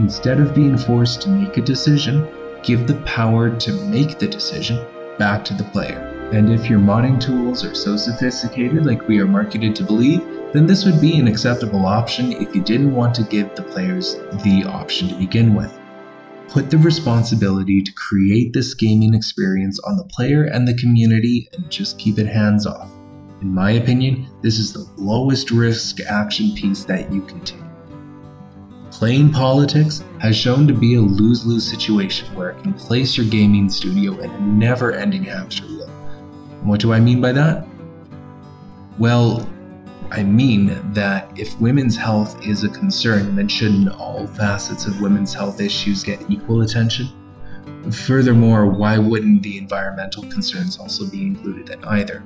Instead of being forced to make a decision, give the power to make the decision back to the player. And if your modding tools are so sophisticated like we are marketed to believe, then this would be an acceptable option if you didn't want to give the players the option to begin with. Put the responsibility to create this gaming experience on the player and the community and just keep it hands off. In my opinion, this is the lowest risk action piece that you can take. Playing politics has shown to be a lose-lose situation where it can place your gaming studio in a never-ending hamster wheel. What do I mean by that? Well, I mean that if women's health is a concern, then shouldn't all facets of women's health issues get equal attention? Furthermore, why wouldn't the environmental concerns also be included in either?